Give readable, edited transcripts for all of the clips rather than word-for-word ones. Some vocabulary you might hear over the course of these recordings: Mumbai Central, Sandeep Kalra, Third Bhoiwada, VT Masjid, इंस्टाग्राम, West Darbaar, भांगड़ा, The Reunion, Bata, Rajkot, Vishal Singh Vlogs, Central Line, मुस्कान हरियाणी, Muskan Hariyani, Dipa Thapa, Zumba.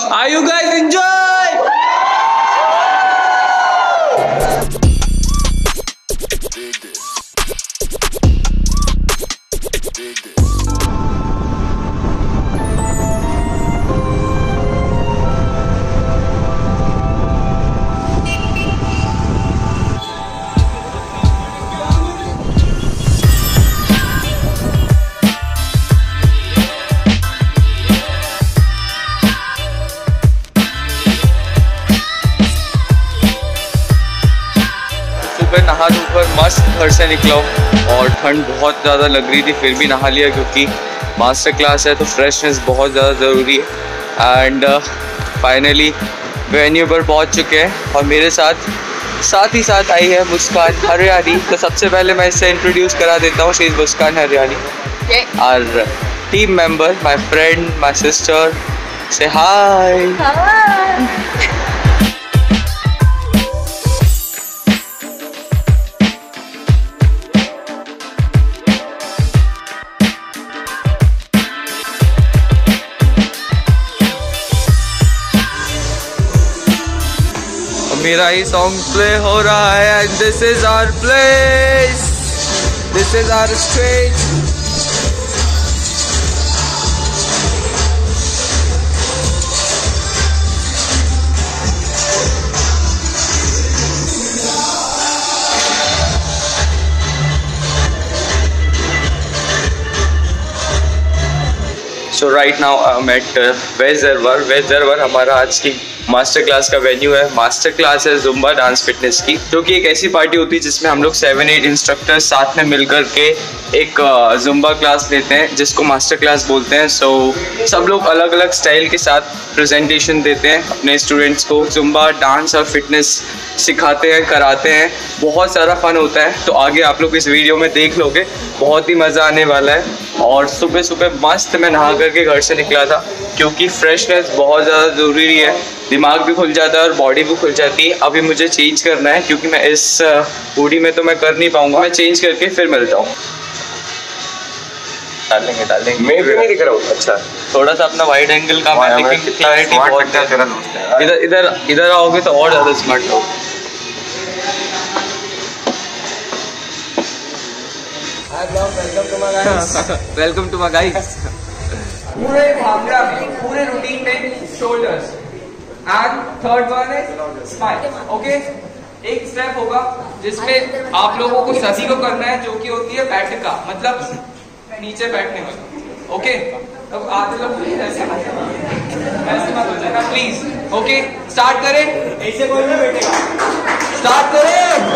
Are you guys enjoy? नहा धोकर मस्त घर से निकला और ठंड बहुत ज़्यादा लग रही थी, फिर भी नहा लिया क्योंकि मास्टर क्लास है तो फ्रेशनेस बहुत ज़्यादा ज़रूरी है। एंड फाइनली वेन्यू पर पहुंच चुके हैं और मेरे साथ ही साथ आई है मुस्कान हरियाणी। तो सबसे पहले मैं इससे इंट्रोड्यूस करा देता हूँ, शी इज़ मुस्कान हरियाणी और team member, my friend, my sister. Say hi. मेरा ही सॉन्ग प्ले हो रहा है and this is our place, this is our stage. So right now I am at waste Darbar. Waste Darbar हमारा आज की मास्टर क्लास का वेन्यू है। मास्टर क्लास है जुम्बा डांस फिटनेस की, जो कि एक ऐसी पार्टी होती है जिसमें हम लोग 7-8 इंस्ट्रक्टर्स साथ में मिलकर के एक जुम्बा क्लास लेते हैं जिसको मास्टर क्लास बोलते हैं। सो सब लोग अलग अलग स्टाइल के साथ प्रेजेंटेशन देते हैं, अपने स्टूडेंट्स को जुम्बा डांस और फिटनेस सिखाते हैं, कराते हैं। बहुत सारा फन होता है, तो आगे आप लोग इस वीडियो में देख लोगे, बहुत ही मज़ा आने वाला है। और सुबह सुबह मस्त मैं नहा करके घर से निकला था क्योंकि फ्रेशनेस बहुत ज़्यादा ज़रूरी है, दिमाग भी खुल जाता है और बॉडी भी खुल जाती है। अभी मुझे चेंज करना है क्योंकि मैं इस बूढ़ी में तो मैं कर नहीं पाऊंगा। मैं चेंज करके फिर मिलता हूँ। डालेंगे मैं भी नहीं दिख रहा हूँ। अच्छा, थोड़ा सा अपना वाइड एंगल का मैं लेकिन क्लैरिटी बहुत है। इधर इधर इधर आओगे तो और ज़्यादा स्मार्ट हो। Welcome to my guys. पूरे भांगड़ा पूरे रूटीन में शोल्डर्स एंड थर्ड वन है स्पाइन। ओके, एक स्टेप होगा जिसमें आप लोगों को सभी को करना है, जो कि होती है बैठका, मतलब नीचे बैठने वाला। ओके, अब आधे लोग ऐसे मत हो जाना प्लीज। ओके, स्टार्ट करें। ऐसे कोई नहीं बैठेगा। स्टार्ट करें।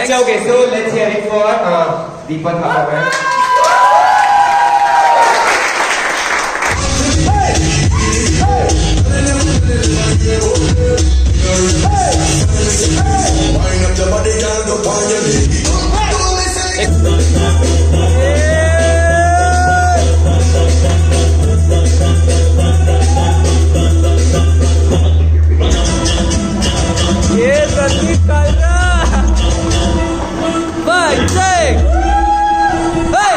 अच्छा, okay, so let's hear it for Deepa Thapa. Hey!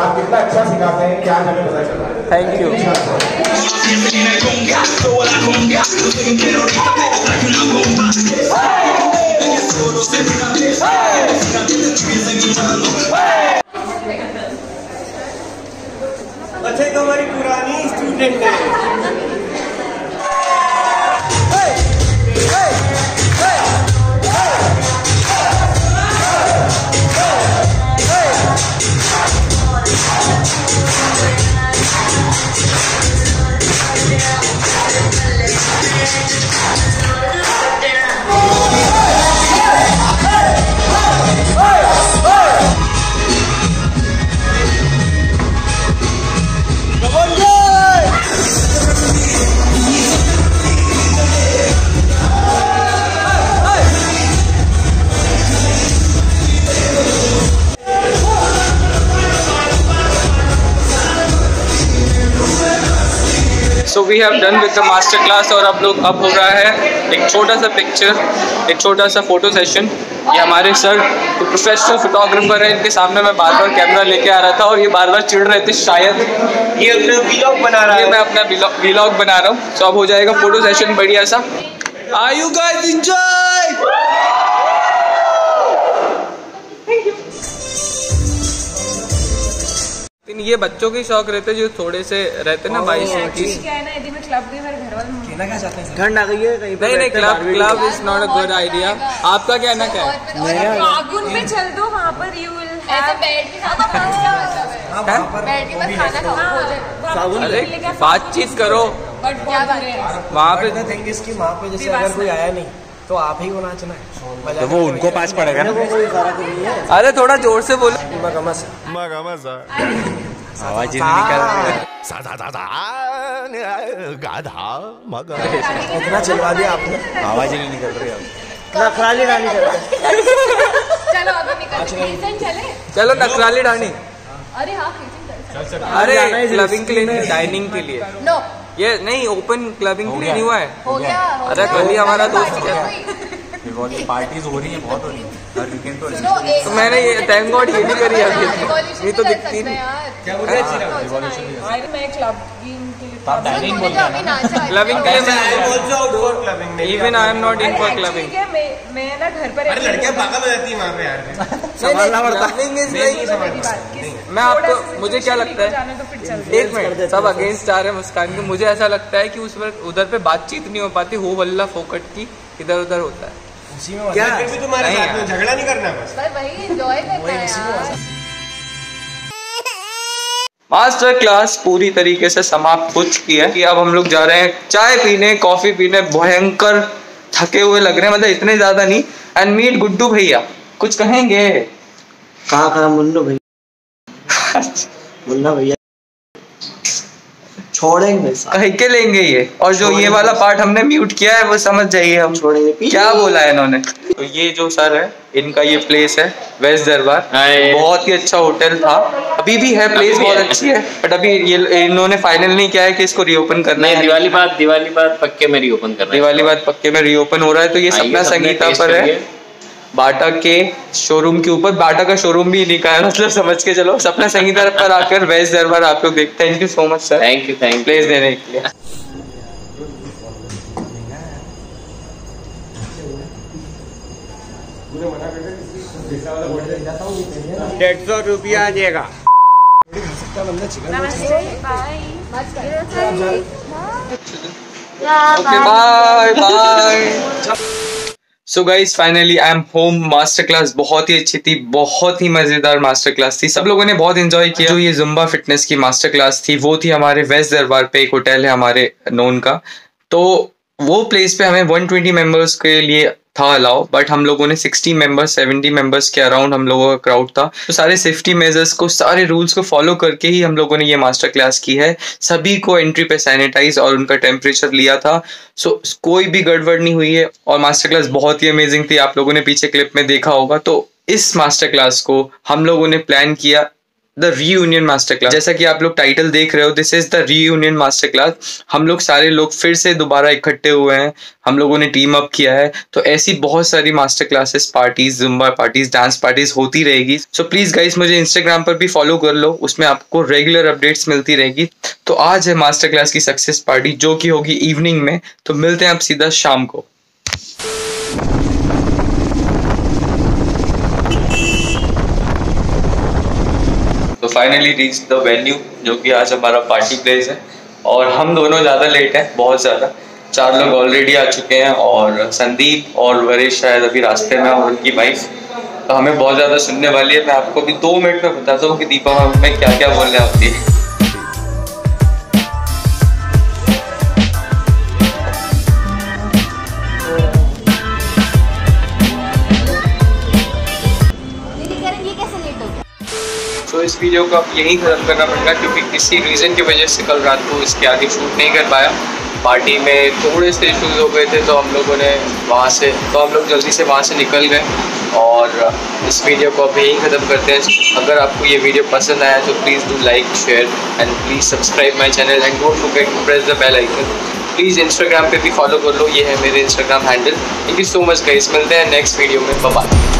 आप कितना अच्छा सिखाते हैं, क्या हमें पता चला। Thank you. अच्छा तो हमारी पुरानी स्टूडेंट है। So we have done with the master class और आप लोग अब हो रहा है एक छोटा सा पिक्चर, एक छोटा सा फोटो सेशन। ये हमारे सर तो प्रोफेशनल फोटोग्राफर हैं, इनके सामने मैं बार बार कैमरा लेके आ रहा था और ये बार बार चिढ़ रहे थे शायद ये अपना व्लॉग बना रहा है। मैं अपना व्लॉग बना रहा हूँ। सो अब हो जाएगा फोटो सेशन बढ़िया सा। Are you guys enjoy? ये बच्चों के शौक रहते जो थोड़े से रहते ना 22-21 ठंड आ गई है कहीं पे। नहीं club club is not a good idea. आपका कहना क्या है? फागुन में चल दो, वहाँ पर यू विल ऐसे बैठ के खाना खाओ। अरे बातचीत करो वहाँ पे। थिंग इज कि वहाँ पे जैसे अगर कोई आया नहीं तो आप ही को नाचना है, वो उनको पास पड़ेगा। अरे थोड़ा जोर से बोलो। मगमसा आवाज निकल इतना चलवा दिया आपने, आवाज नहीं निकल रही। नखराली रानी चलो चलो नखराली रानी। अरे हाँ अरे क्लबिंग के लिए, डाइनिंग के लिए ये नहीं, ओपन क्लबिंग के लिए नहीं हुआ है। अरे कल ही हमारा दोस्त पार्टीज हो रही है, बहुत हो रही है हर वीकेंड तो मैंने ये थैंक गॉड ये भी करी है अभी। ये तो दिखती नहीं क्या बोल रहे मैं क्लब डाइनिंग बोल रहा हूं। क्लबिंग के लिए मैं बोल जाओ, even I am not in for clubbing. मैं ना घर पर लड़कियां पागल हो जाती है वहां पे यार, संभालना पड़ता है। मैं आपको मुझे क्या लगता है, एक मिनट, सब अगेंस्ट आ रहे हैं मुस्कान के। मुझे ऐसा लगता है कि उसमें उधर पे बातचीत नहीं हो पाती, हो वल्ला फोकट की इधर उधर होता है उसी में क्या भी। तुम्हारे साथ में झगड़ा नहीं करना बस वही एंजॉय करना है। मास्टर क्लास पूरी तरीके से समाप्त हो चुकी है कि अब हम लोग जा रहे हैं चाय पीने, कॉफी पीने। भयंकर थके हुए लग रहे हैं, मतलब इतने ज्यादा नहीं। एंड मीट गुड्डू भैया, कुछ कहेंगे? कहा मुन्नू भैया मुन्ना भैया छोड़ेंगे कहीं के लेंगे ये। और जो ये वाला पार्ट हमने म्यूट किया है वो समझ जाइए हम छोड़ेंगे क्या बोला है इन्होंने। तो ये जो सर है इनका ये प्लेस है वेस्ट दरबार, बहुत ही अच्छा होटल था, अभी भी है प्लेस बहुत अच्छी है। बट अभी ये इन्होंने फाइनल नहीं किया है कि इसको रीओपन करना है। दिवाली बाद पक्के में रीओपन करना है। दिवाली बाद पक्के में रीओपन हो रहा है। तो ये सपना संगीता पर है, बाटा के शोरूम के ऊपर। बाटा का शोरूम भी इन्हीं का है, मतलब समझ के चलो। सपना संगीता पर आकर वेस्ट दरबार आप लोग देखते हैं। Thank you so much sir, thank you place देने के लिए। ₹150 आ जाएगा। So guys finally I am home. Master class बहुत ही अच्छी थी, बहुत ही मजेदार मास्टर क्लास थी, सब लोगों ने बहुत एंजॉय किया। जो ये जुम्बा फिटनेस की मास्टर क्लास थी वो थी हमारे वेस्ट दरबार पे, एक होटल है हमारे नोन का। तो वो प्लेस पे हमें 120 मेंबर्स के लिए था अलाउ, बट हम लोगों ने 60 मेंबर्स 70 मेंबर्स के अराउंड हम लोगों का क्राउड था। तो सारे सेफ्टी मेजर्स को, सारे रूल्स को फॉलो करके ही हम लोगों ने ये मास्टर क्लास की है। सभी को एंट्री पे सैनिटाइज और उनका टेम्परेचर लिया था। सो कोई भी गड़बड़ नहीं हुई है और मास्टर क्लास बहुत ही अमेजिंग थी। आप लोगों ने पीछे क्लिप में देखा होगा। तो इस मास्टर क्लास को हम लोगों ने प्लान किया द रीयूनियन मास्टर क्लास। जैसा कि आप लोग टाइटल देख रहे हो, this is the reunion master class. हम लोग सारे लोग फिर से दोबारा इकट्ठे हुए हैं, हम लोगों ने टीम अप किया है। तो ऐसी बहुत सारी master classes, parties, Zumba parties, dance parties होती रहेगी। सो प्लीज गाइस मुझे इंस्टाग्राम पर भी फॉलो कर लो, उसमें आपको रेगुलर अपडेट्स मिलती रहेगी। तो आज है मास्टर क्लास की सक्सेस पार्टी जो कि होगी इवनिंग में। तो मिलते हैं आप सीधा शाम को। फाइनली रीच द वेन्यू जो कि आज हमारा पार्टी प्लेस है। और हम दोनों ज़्यादा लेट हैं, बहुत ज़्यादा। चार लोग ऑलरेडी आ चुके हैं और संदीप और वरिष्ठ शायद अभी रास्ते में और उनकी वाइफ। तो हमें बहुत ज़्यादा सुनने वाली है। मैं आपको भी 2 मिनट में बताता हूँ कि दीपा हमें क्या क्या बोलने आती है। इस वीडियो को अब यहीं ख़त्म करना पड़ेगा क्योंकि किसी रीज़न की वजह से कल रात को इसके आगे शूट नहीं कर पाया। पार्टी में थोड़े से इशूज़ हो गए थे, तो हम लोग जल्दी से वहाँ से निकल गए। और इस वीडियो को अब यहीं ख़त्म करते हैं। अगर आपको ये वीडियो पसंद आया तो please do like, share and please subscribe my channel and don't forget to press the bell icon. Please इंस्टाग्राम पर भी फॉलो कर लो, ये है मेरे इंस्टाग्राम handle. Thank you so much guys, मिलते हैं नेक्स्ट वीडियो में। Bye bye.